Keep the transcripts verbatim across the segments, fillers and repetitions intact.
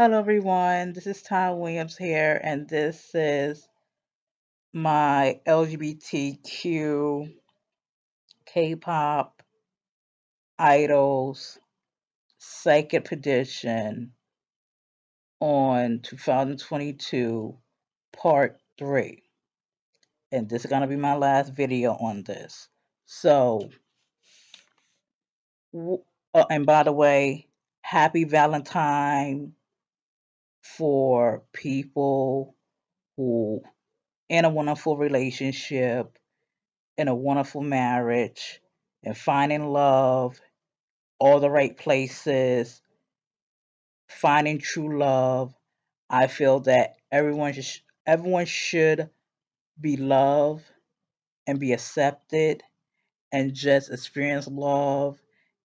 Hello everyone, this is Ty Williams here, and this is my L G B T Q K-pop idols psychic prediction on two thousand twenty-two part three, and this is going to be my last video on this. So uh, and by the way, happy Valentine for people who in a wonderful relationship, in a wonderful marriage, and finding love, all the right places, finding true love. I feel that everyone sh everyone should be loved and be accepted and just experience love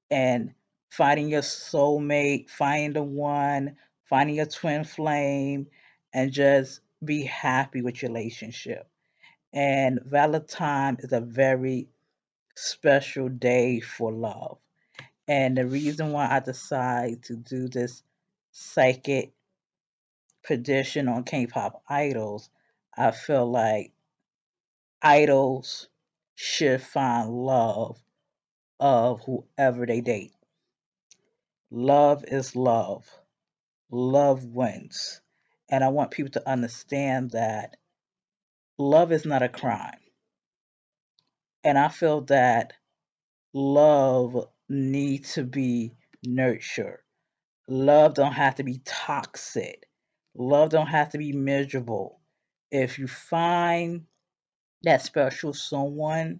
and finding your soulmate, finding the one, finding your twin flame, and just be happy with your relationship. And Valentine is a very special day for love. And the reason why I decided to do this psychic prediction on K-pop idols, I feel like idols should find love of whoever they date. Love is love. Love wins. And I want people to understand that love is not a crime. And I feel that love needs to be nurtured. Love don't have to be toxic. Love don't have to be miserable. If you find that special someone,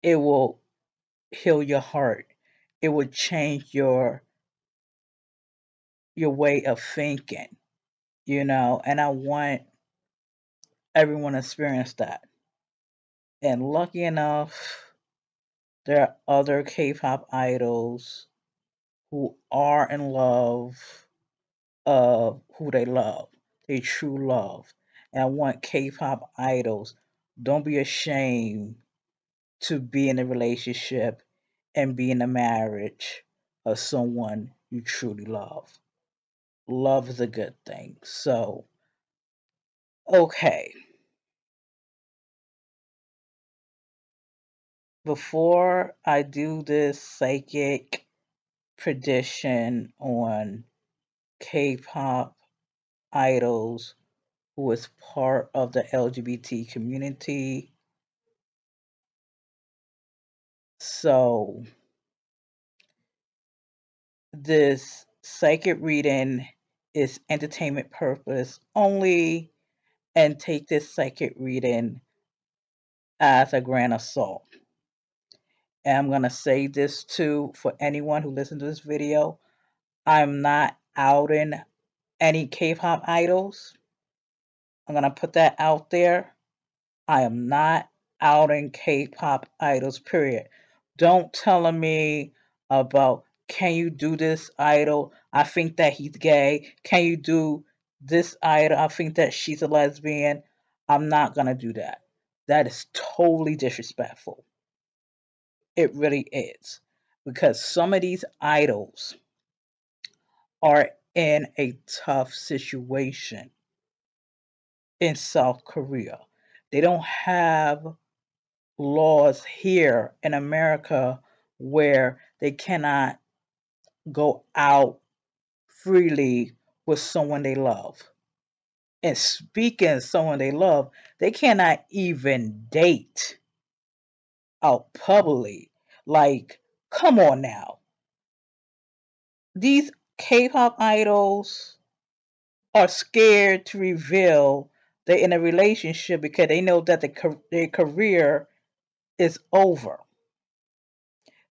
it will heal your heart. It will change your your way of thinking, you know, and I want everyone to experience that. And lucky enough, there are other K-pop idols who are in love of who they love, their true love. And I want K-pop idols, don't be ashamed to be in a relationship and be in a marriage of someone you truly love. Love is a good thing. So, okay. Before I do this psychic prediction on K-pop idols who is part of the L G B T community, so this psychic reading is entertainment purpose only, and take this psychic reading as a grain of salt. And I'm going to say this too for anyone who listens to this video. I'm not outing any K-pop idols. I'm going to put that out there. I am not outing K-pop idols, period. Don't tell me about, can you do this idol? I think that he's gay. Can you do this idol? I think that she's a lesbian. I'm not going to do that. That is totally disrespectful. It really is. Because some of these idols are in a tough situation in South Korea. They don't have laws here in America where they cannot go out freely with someone they love. And speaking of someone they love, they cannot even date out publicly. Like, come on now. These K-pop idols are scared to reveal they're in a relationship because they know that the, their career is over.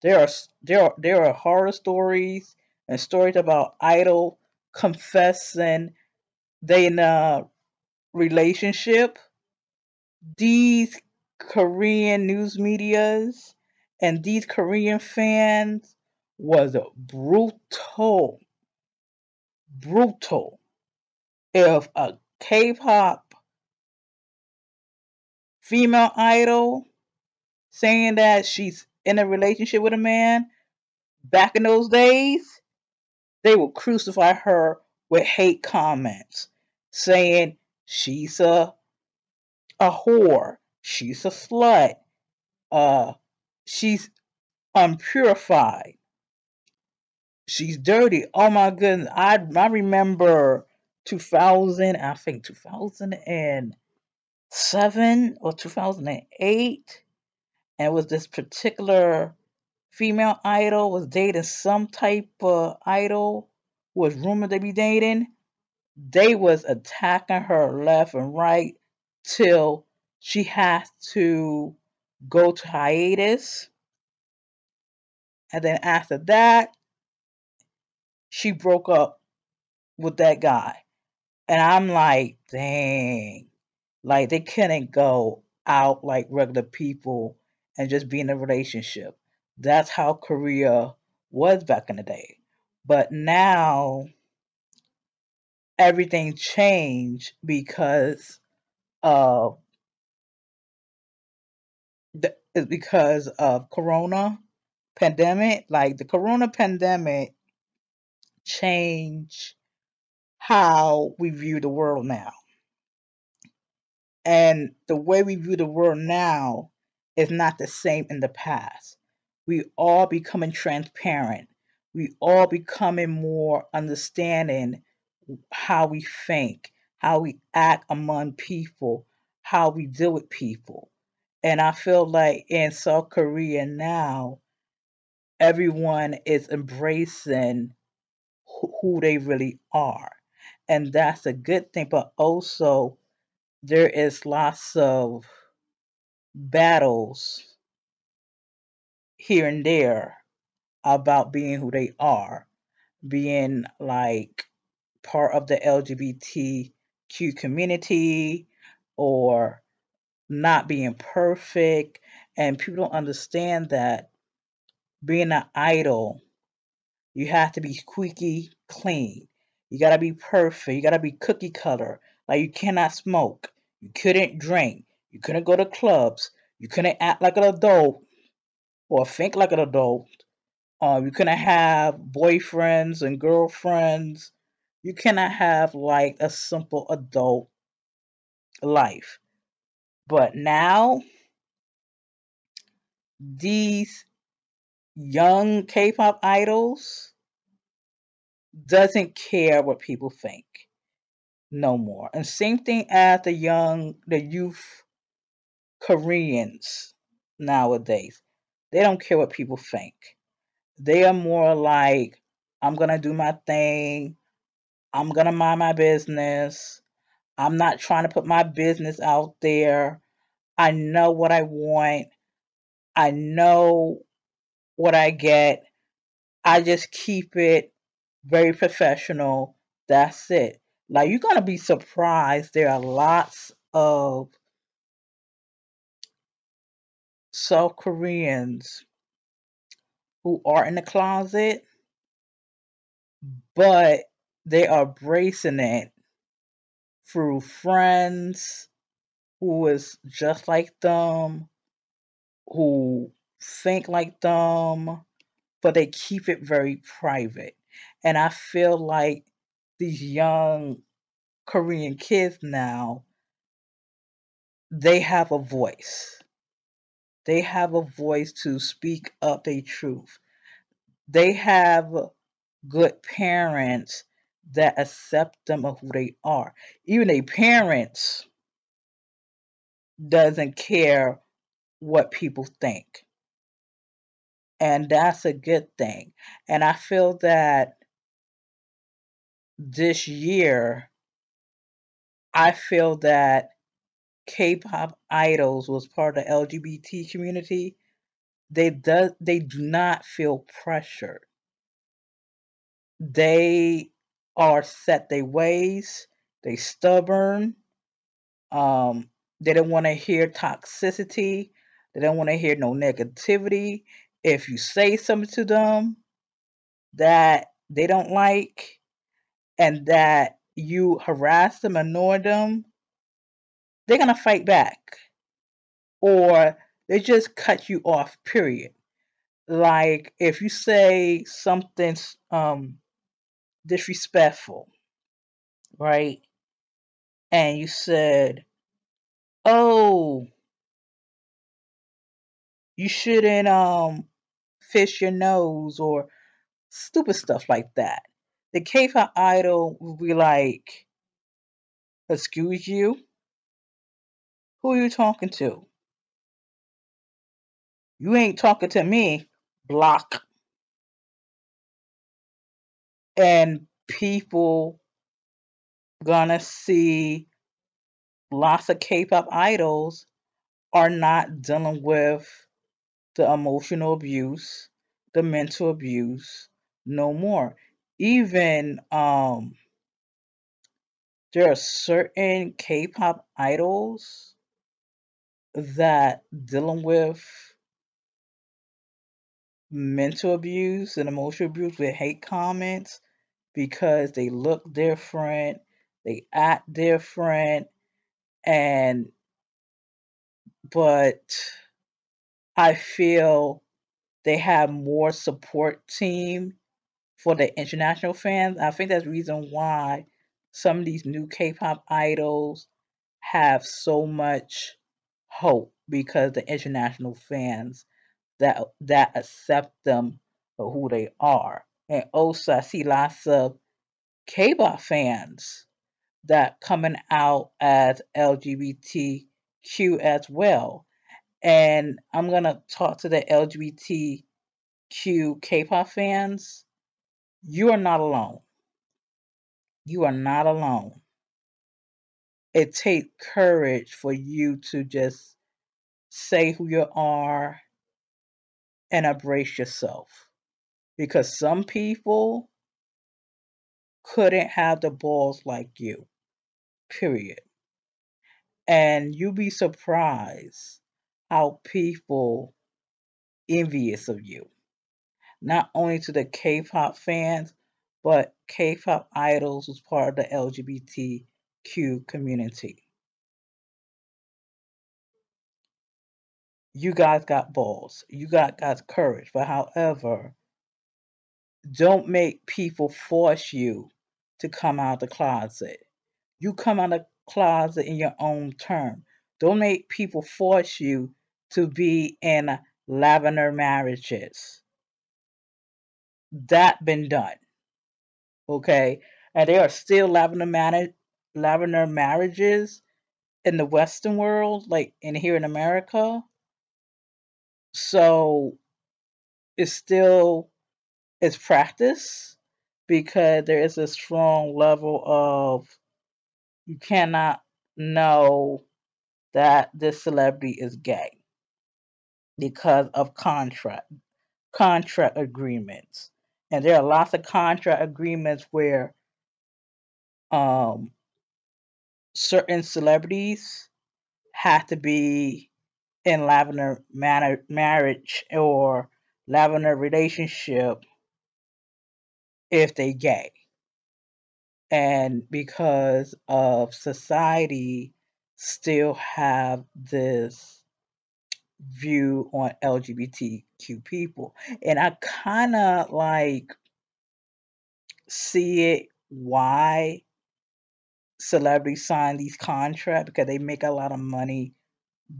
There are, there are there are horror stories and stories about idol confessing they in a relationship. These Korean news medias and these Korean fans was brutal. Brutal. If a K-pop female idol saying that she's in a relationship with a man, back in those days, they will crucify her with hate comments saying she's a a whore, she's a slut, uh, she's unpurified, she's dirty. Oh my goodness, I I remember two thousand, I think two thousand seven or two thousand eight, and it was this particular female idol was dating some type of idol who was rumored to be dating. They was attacking her left and right till she has to go to hiatus. And then after that, she broke up with that guy. And I'm like, dang. Like, they couldn't go out like regular people and just be in a relationship. That's how Korea was back in the day. But now, everything changed because of, the, because of Corona pandemic. Like, the Corona pandemic changed how we view the world now. And the way we view the world now is not the same in the past. We all becoming transparent. We all becoming more understanding how we think, how we act among people, how we deal with people. And I feel like in South Korea now, everyone is embracing who they really are. And that's a good thing, but also there is lots of battles here and there about being who they are, being like part of the L G B T Q community or not being perfect. And people don't understand that being an idol, you have to be squeaky clean. You gotta be perfect. You gotta be cookie cutter. Like, you cannot smoke. You couldn't drink. You couldn't go to clubs. You couldn't act like an adult or think like an adult. Uh, you couldn't have boyfriends and girlfriends. You cannot have like a simple adult life. But now, these young K-pop idols doesn't care what people think no more. And same thing as the young, the youth Koreans nowadays. They don't care what people think. They are more like, I'm gonna do my thing. I'm gonna mind my business. I'm not trying to put my business out there. I know what I want. I know what I get. I just keep it very professional. That's it. Like, you're going to be surprised. There are lots of South Koreans who are in the closet, but they are bracing it through friends who is just like them, who think like them, but they keep it very private. And I feel like these young Korean kids now, they have a voice. They have a voice to speak up their truth. They have good parents that accept them of who they are. Even their parents doesn't care what people think. And that's a good thing. And I feel that this year, I feel that K-pop idols was part of the L G B T community. They do, they do not feel pressured. They are set their ways. They stubborn. Um, they don't want to hear toxicity. They don't want to hear no negativity. If you say something to them that they don't like, and that you harass them, annoy them, they're going to fight back. Or they just cut you off, period. Like, if you say something um, disrespectful, right? And you said, oh, you shouldn't um fish your nose or stupid stuff like that, the K-pop idol will be like, excuse you? Who are you talking to? You ain't talking to me. Block. And people gonna see lots of K-pop idols are not dealing with the emotional abuse, the mental abuse, no more. Even um, there are certain K-pop idols that dealing with mental abuse and emotional abuse with hate comments because they look different, they act different, and but I feel they have more support team for the international fans. I think that's the reason why some of these new K-pop idols have so much hope, because the international fans that that accept them for who they are. And also I see lots of K-pop fans that coming out as L G B T Q as well. And I'm gonna talk to the L G B T Q K-pop fans. You are not alone. You are not alone. It takes courage for you to just say who you are and embrace yourself. Because some people couldn't have the balls like you. Period. And you'd be surprised how people envious of you. Not only to the K-pop fans, but K-pop idols was part of the L G B T Q community. You guys got balls. You got guys courage. But however, don't make people force you to come out of the closet. You come out of the closet in your own term. Don't make people force you to be in lavender marriages. That been done. Okay? And there are still lavender marriage lavender marriages in the Western world, like in here in America. So it's still it's practice, because there is a strong level of you cannot know that this celebrity is gay because of contract contract agreements. And there are lots of contract agreements where um, certain celebrities have to be in lavender manor- marriage or lavender relationship if they gay. And because of society still have this view on L G B T Q people. And I kind of like see it why celebrities sign these contracts, because they make a lot of money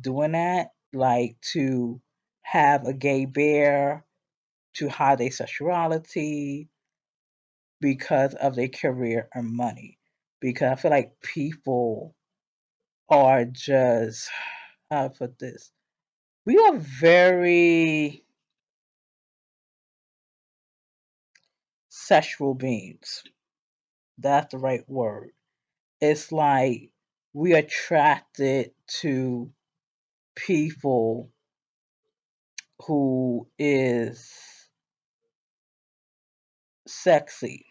doing that, like to have a gay bear, to hide their sexuality because of their career and money. Because I feel like people are just, how to put this, we are very sexual beings. That's the right word. It's like we are attracted to people who is sexy.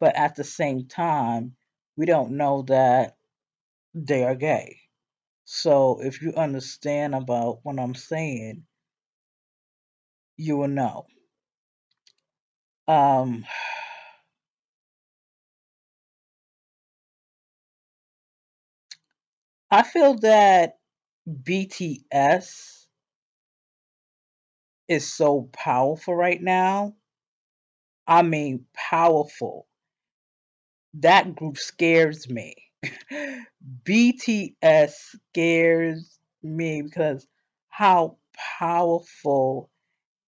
But at the same time, we don't know that they are gay. So if you understand about what I'm saying, you will know. Um, I feel that B T S is so powerful right now I mean, powerful. That group scares me. B T S scares me because how powerful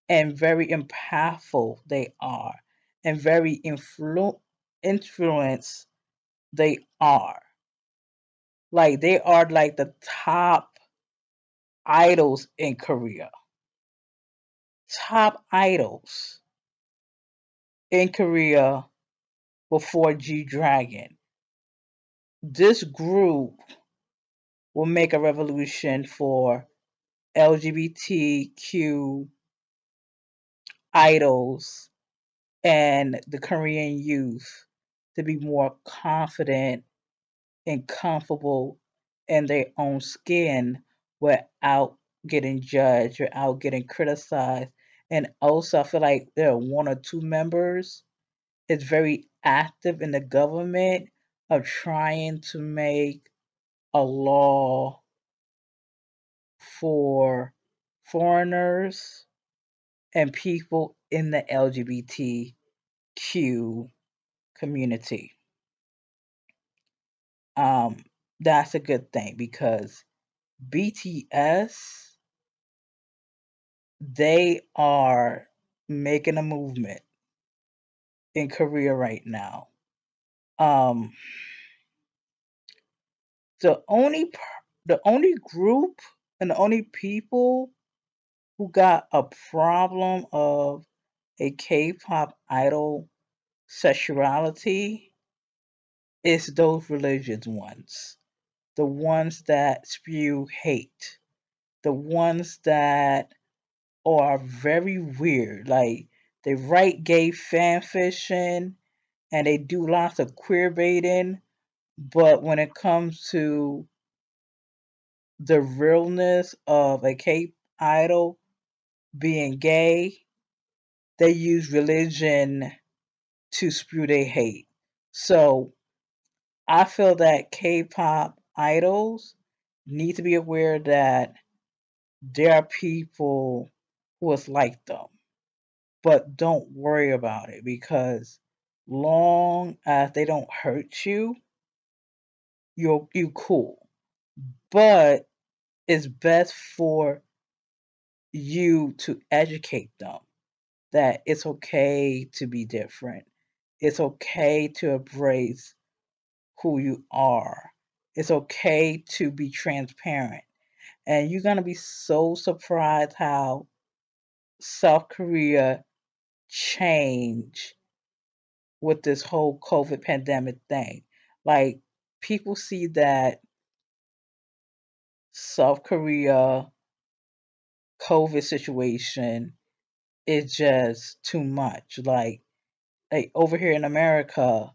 and very impactful they are, and very influ influence they are. Like, they are like the top idols in Korea. Top idols in Korea before G-Dragon. This group will make a revolution for L G B T Q idols and the Korean youth to be more confident and comfortable in their own skin without getting judged, without getting criticized. And also, I feel like there are one or two members is very active in the government of trying to make a law for foreigners and people in the L G B T Q community. Um, that's a good thing, because B T S, they are making a movement in Korea right now. Um, the only the only group and the only people who got a problem of a K-pop idol sexuality is those religious ones, the ones that spew hate, the ones that are very weird. Like, they write gay fan fiction and they do lots of queer baiting, but when it comes to the realness of a K-pop idol being gay, they use religion to spew their hate. So I feel that K-pop idols need to be aware that there are people who is like them. But don't worry about it, because long as they don't hurt you, you're you cool. But it's best for you to educate them that it's okay to be different. It's okay to embrace who you are. It's okay to be transparent. And you're gonna be so surprised how South Korea change with this whole COVID pandemic thing. Like, people see that South Korea COVID situation is just too much. Like, like over here in America,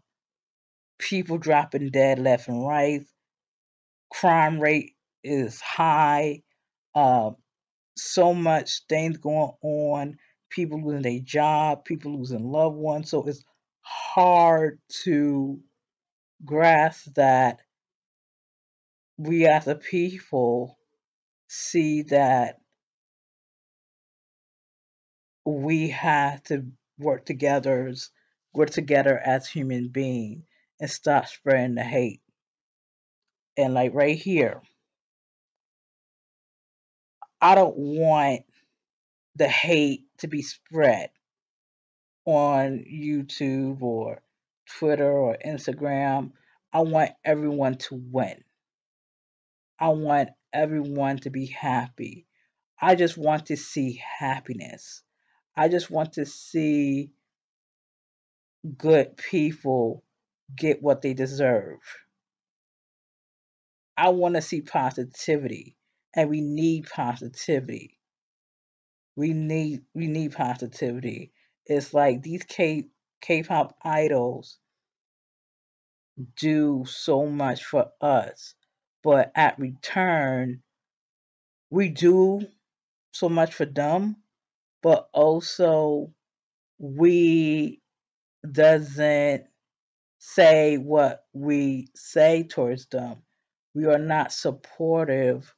people dropping dead left and right, crime rate is high, uh, so much things going on, people losing their job, people losing loved ones. So it's hard to grasp that we as a people see that we have to work together, work together as human beings, and stop spreading the hate. And like right here, I don't want the hate to be spread on YouTube or Twitter or Instagram. I want everyone to win. I want everyone to be happy. I just want to see happiness. I just want to see good people get what they deserve. I want to see positivity, and we need positivity. We need we need positivity. It's like these K K-pop idols do so much for us, but at return, we do so much for them, but also we doesn't say what we say towards them. We are not supportive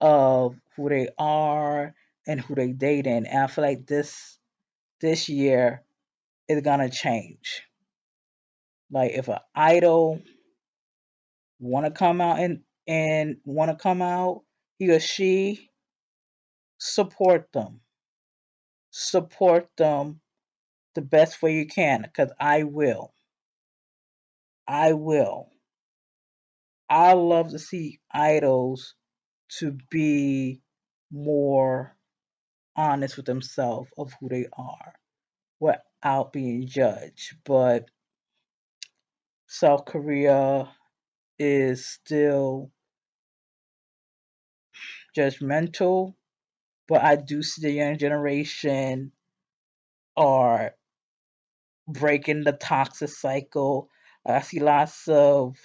of who they are and who they dating. And I feel like this this year is gonna change. Like if an idol wanna come out and and wanna come out, he or she, support them. Support them the best way you can, because I will. I will. I love to see idols to be more honest with themselves of who they are without being judged. But South Korea is still judgmental, but I do see the young generation are breaking the toxic cycle. I see lots of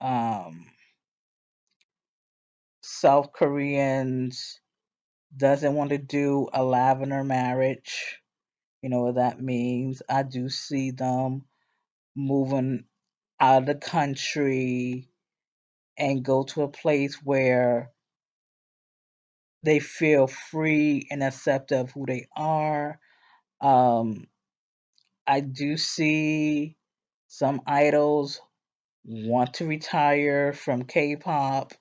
um, South Koreans doesn't want to do a lavender marriage. You know what that means. I do see them moving out of the country and go to a place where they feel free and accepted of who they are. Um, I do see some idols want to retire from K-pop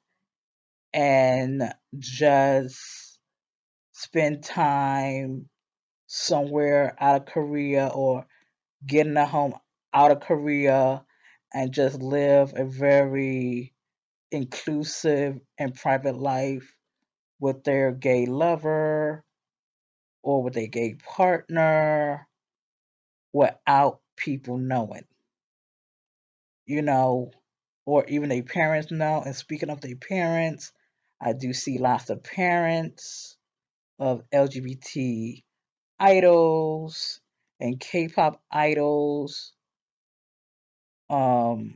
and just spend time somewhere out of Korea or getting a home out of Korea and just live a very inclusive and private life with their gay lover or with a gay partner without people knowing, you know, or even their parents know. And speaking of their parents, I do see lots of parents of L G B T idols and K-pop idols, um,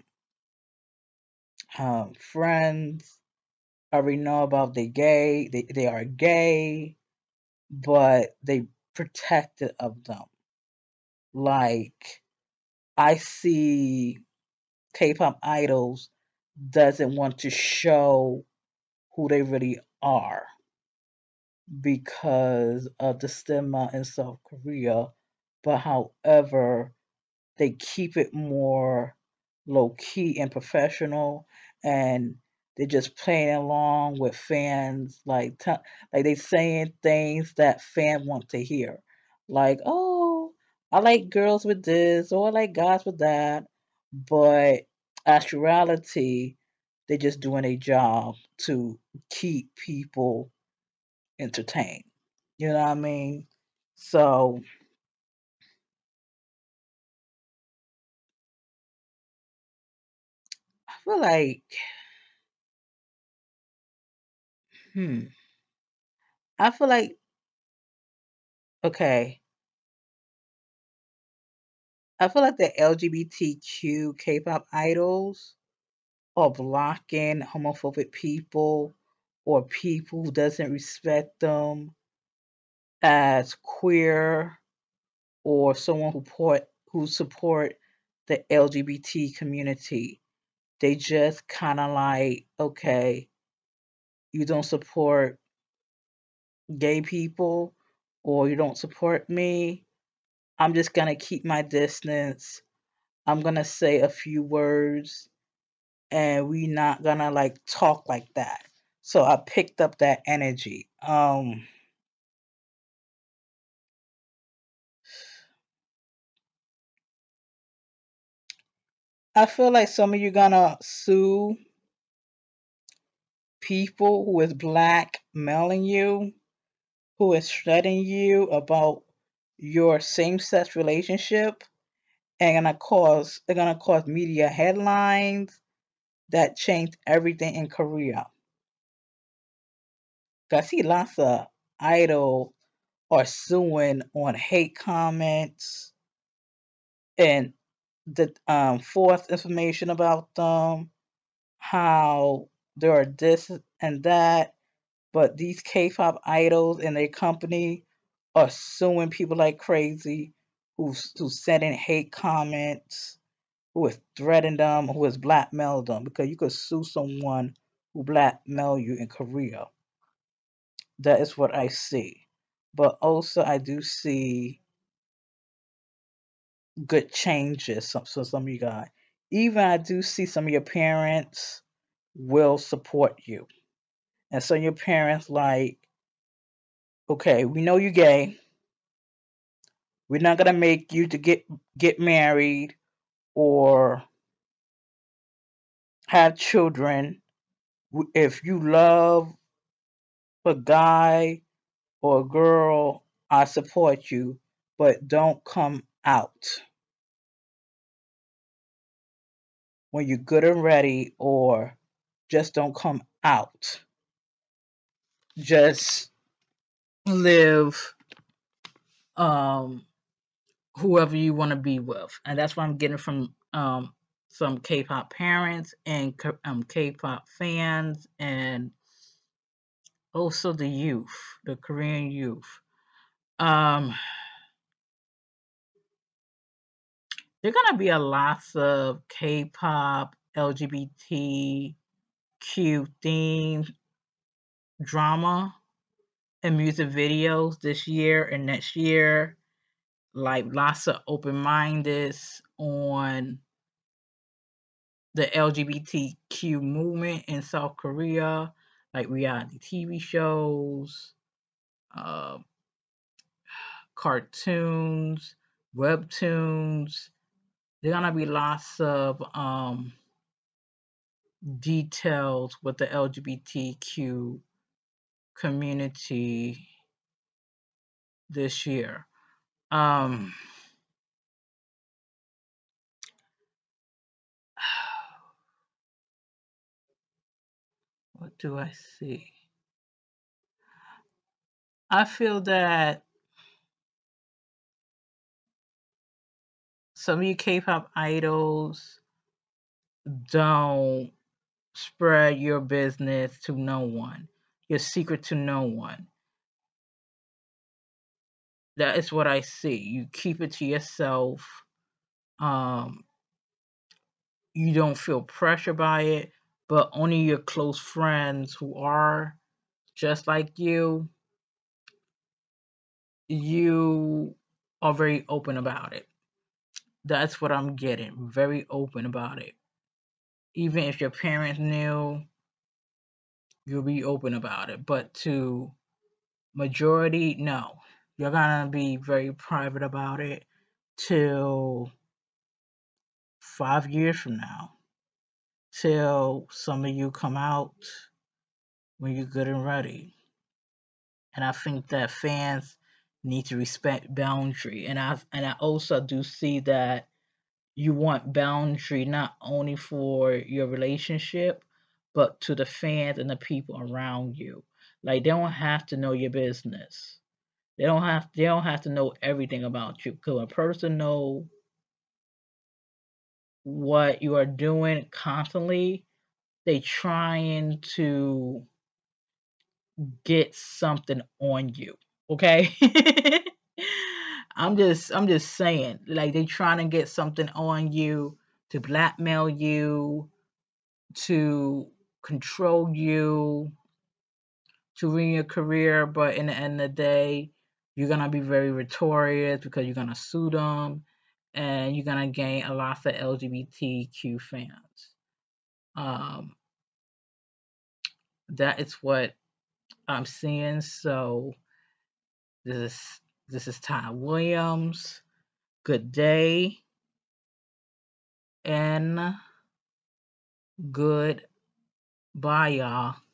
um, friends already know about they gay, they, they are gay, but they protected of them. Like, I see K-pop idols doesn't want to show who they really are because of the stigma in South Korea, but however, they keep it more low-key and professional, and they're just playing along with fans, like, t like they saying things that fans want to hear. Like, oh, I like girls with this, or I like guys with that. But actuality, they're just doing a job to keep people entertained. You know what I mean? So I feel like, hmm, I feel like, okay. I feel like the L G B T Q K-pop idols are blocking homophobic people or people who doesn't respect them as queer or someone who support, who support the L G B T community. They just kind of like, okay, you don't support gay people or you don't support me. I'm just going to keep my distance. I'm going to say a few words and we're not going to like talk like that. So I picked up that energy. Um, I feel like some of you going to sue people who is blackmailing you, who is shredding you about your same-sex relationship, and gonna cause they're gonna cause media headlines that change everything in Korea. I see lots of idols are suing on hate comments and the um, false information about them, how there are this and that, but these K-pop idols and their company are suing people like crazy, who's who sending hate comments, who is threatening them, who is blackmailing them, because you could sue someone who blackmail you in Korea. That is what I see. But also I do see good changes. So, so some of you guys, even I do see some of your parents will support you. And so your parents like, okay, we know you're gay. We're not going to make you to get, get married or have children. If you love a guy or a girl, I support you, but don't come out when you're good and ready, or just don't come out. Just live um, whoever you want to be with. And that's what I'm getting from um, some K-pop parents and um, K-pop fans, and also the youth, the Korean youth. Um, there are gonna be a lots of K-pop, L G B T Q themed drama and music videos this year and next year. Like lots of open-mindedness on the L G B T Q movement in South Korea, like reality T V shows, uh, cartoons, webtoons. There are gonna be lots of um, details with the L G B T Q community this year. Um, What do I see? I feel that some of you K-pop idols, don't spread your business to no one, your secret to no one. That is what I see. You keep it to yourself. Um, you don't feel pressure by it. But only your close friends who are just like you, you are very open about it. That's what I'm getting, very open about it. Even if your parents knew, you'll be open about it. But to majority, no. You're gonna be very private about it till five years from now. Till some of you come out when you're good and ready. And I think that fans need to respect boundary. And I and I also do see that you want boundary not only for your relationship, but to the fans and the people around you. Like they don't have to know your business. They don't have they don't have to know everything about you. Because a person knows what you are doing constantly, they trying to get something on you, okay? I'm just I'm just saying, like they trying to get something on you, to blackmail you, to control you, to ruin your career, but in the end of the day, you're gonna be very victorious because you're gonna sue them. And you're going to gain a lot of L G B T Q fans. Um, that is what I'm seeing. So this is, this is Ty Williams. Good day. And goodbye, y'all.